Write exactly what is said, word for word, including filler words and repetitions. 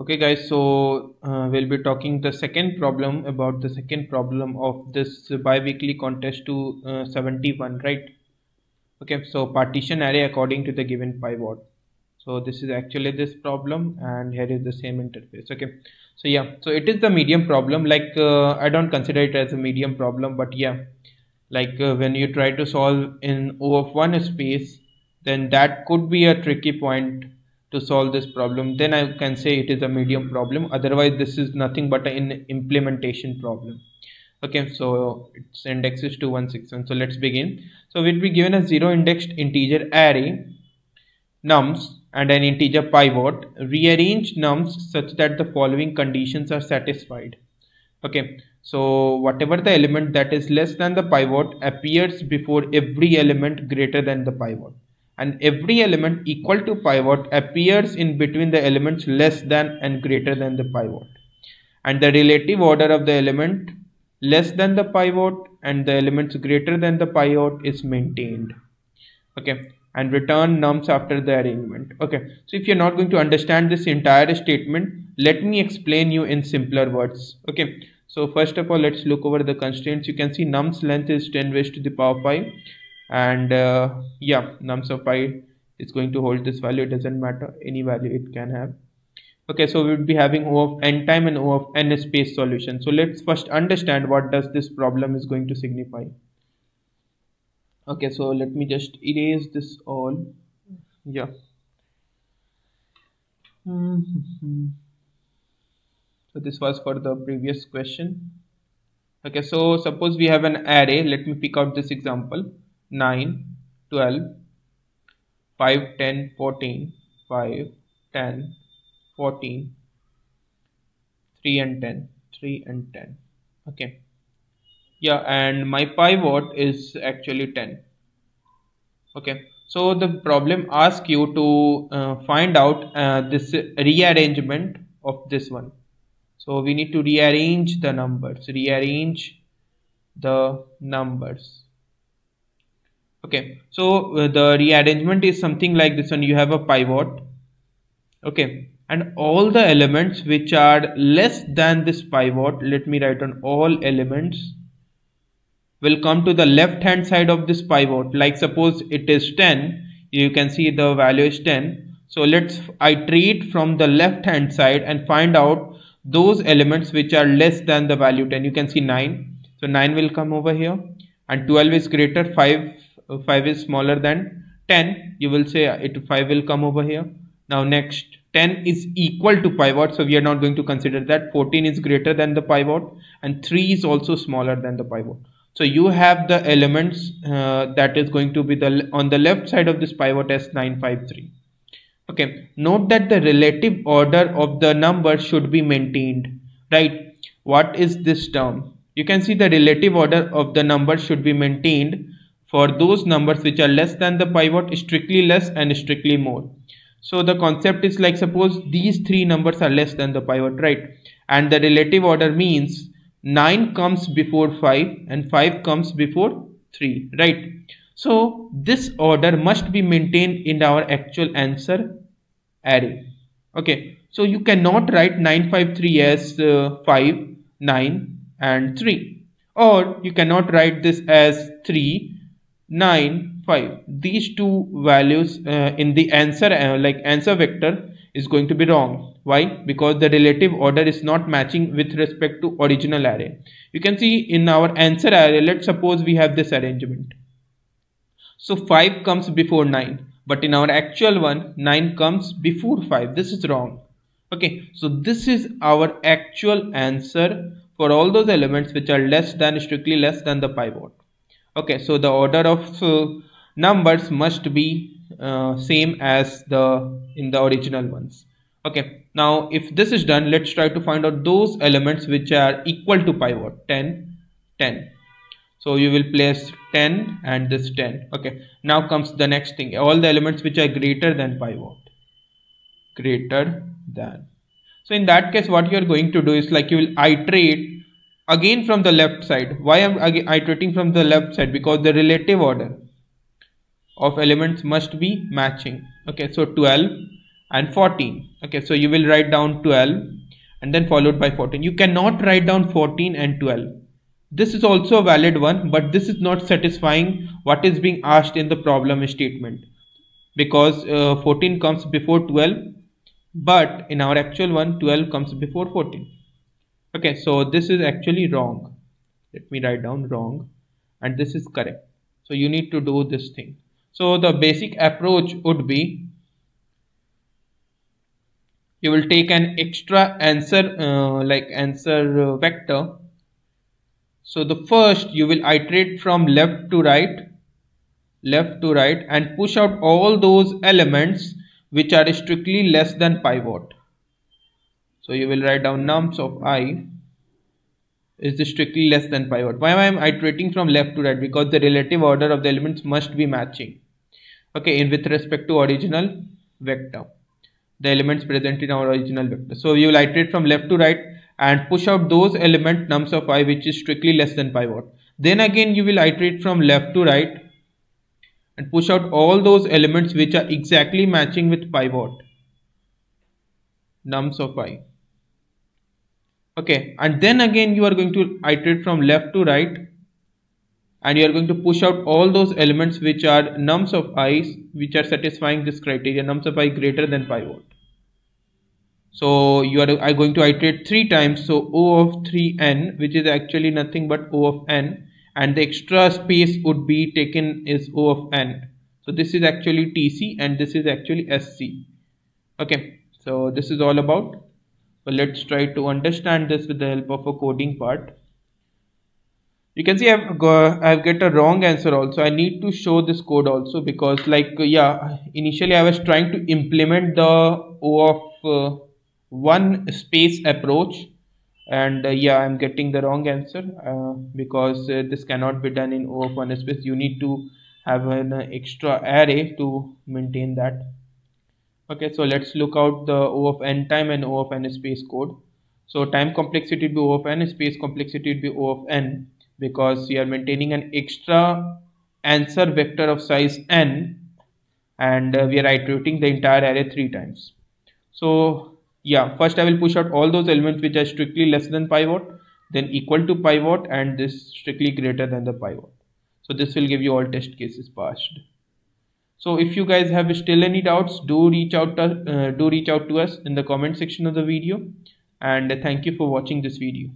Okay guys, so uh, we'll be talking the second problem about the second problem of this biweekly contest to uh, seventy-one, right? Okay, so partition array according to the given pivot. So this is actually this problem, and here is the same interface. Okay, so yeah, so it is the medium problem. Like uh, I don't consider it as a medium problem, but yeah, like uh, when you try to solve in O of one space, then that could be a tricky point to solve this problem. Then I can say it is a medium problem. Otherwise this is nothing but an implementation problem. Okay, so its index is two one six one. So let's begin. So we'll be given a zero indexed integer array nums and an integer pivot. Rearrange nums such that the following conditions are satisfied. Okay, so whatever the element that is less than the pivot appears before every element greater than the pivot, and every element equal to pivot appears in between the elements less than and greater than the pivot, and the relative order of the element less than the pivot and the elements greater than the pivot is maintained. Okay, and return nums after the arrangement. Okay, so if you're not going to understand this entire statement, let me explain you in simpler words. Okay, so first of all, let's look over the constraints. You can see nums length is ten raised to the power pi, and uh, yeah, nums of pi is going to hold this value. It doesn't matter, any value it can have. Okay, so we would be having O of n time and O of n space solution. So let's first understand what does this problem is going to signify. Okay, so let me just erase this all. Yeah. Mm-hmm. So this was for the previous question. Okay, so suppose we have an array. Let me pick out this example. nine, twelve, five, ten, fourteen, five, ten, fourteen, three and ten, three and ten. Okay, yeah, and my pivot is actually ten. Okay, so the problem asks you to uh, find out uh, this rearrangement of this one. So we need to rearrange the numbers, rearrange the numbers. Okay, so uh, the rearrangement is something like this one. You have a pivot, okay, and all the elements which are less than this pivot, let me write on all elements, will come to the left hand side of this pivot. Like suppose it is ten, you can see the value is ten. So let's iterate from the left hand side and find out those elements which are less than the value ten. You can see nine, so nine will come over here, and twelve is greater, five is smaller than ten. You will say it five will come over here. Now next, ten is equal to pivot, so we are not going to consider that. fourteen is greater than the pivot, and three is also smaller than the pivot. So you have the elements uh, that is going to be the on the left side of this pivot as nine, five, three. Okay, note that the relative order of the number should be maintained, right? What is this term? You can see the relative order of the number should be maintained for those numbers which are less than the pivot, strictly less and strictly more. So the concept is like, suppose these three numbers are less than the pivot, right? And the relative order means nine comes before five and five comes before three, right? So this order must be maintained in our actual answer array. Okay, so you cannot write nine, five, three as uh, five, nine and three, or you cannot write this as three, nine, five. These two values uh, in the answer uh, like answer vector is going to be wrong. Why? Because the relative order is not matching with respect to original array. You can see in our answer array, let's suppose we have this arrangement. So five comes before nine, but in our actual one, nine comes before five. This is wrong. Okay, so this is our actual answer for all those elements which are less than, strictly less than the pivot. Okay, so the order of uh, numbers must be uh, same as the in the original ones. Okay, now if this is done, let's try to find out those elements which are equal to pivot ten, ten. So you will place ten and this ten. Okay, now comes the next thing, all the elements which are greater than pivot, greater than. So in that case, what you are going to do is like you will iterate again from the left side. Why am I iterating from the left side? Because the relative order of elements must be matching. Okay, so twelve and fourteen. Okay, so you will write down twelve and then followed by fourteen. You cannot write down fourteen and twelve. This is also a valid one, but this is not satisfying what is being asked in the problem statement, because uh, fourteen comes before twelve, but in our actual one twelve comes before fourteen. Okay, so this is actually wrong. Let me write down wrong, and this is correct. So you need to do this thing. So the basic approach would be, you will take an extra answer uh, like answer uh, vector. So the first you will iterate from left to right, left to right, and push out all those elements which are strictly less than pi what. So you will write down nums of I is strictly less than pi what. Why am I iterating from left to right? Because the relative order of the elements must be matching. Okay, in with respect to original vector, the elements present in our original vector. So you will iterate from left to right and push out those element nums of I which is strictly less than pi what. Then again you will iterate from left to right and push out all those elements which are exactly matching with pi what, nums of I. Okay, and then again you are going to iterate from left to right and you are going to push out all those elements which are nums of I which are satisfying this criteria, nums of I greater than pi what. So you are going to iterate three times. So O of three n, which is actually nothing but O of n, and the extra space would be taken is O of n. So this is actually T C and this is actually S C. Okay, so this is all about. So let's try to understand this with the help of a coding part. You can see I've got, I've get a wrong answer also. I need to show this code also, because like yeah, initially I was trying to implement the O of uh, one space approach, and uh, yeah, I'm getting the wrong answer uh, because uh, this cannot be done in O of one space. You need to have an uh, extra array to maintain that. Okay, so let's look out the O of n time and O of n space code. So time complexity would be O of n, space complexity would be O of n, because you are maintaining an extra answer vector of size n, and uh, we are iterating the entire array three times. So yeah, first I will push out all those elements which are strictly less than pi what, then equal to pi what, and this strictly greater than the pi what. So this will give you all test cases passed. So if you guys have still any doubts, do reach out to, uh, do reach out to us in the comment section of the video, and thank you for watching this video.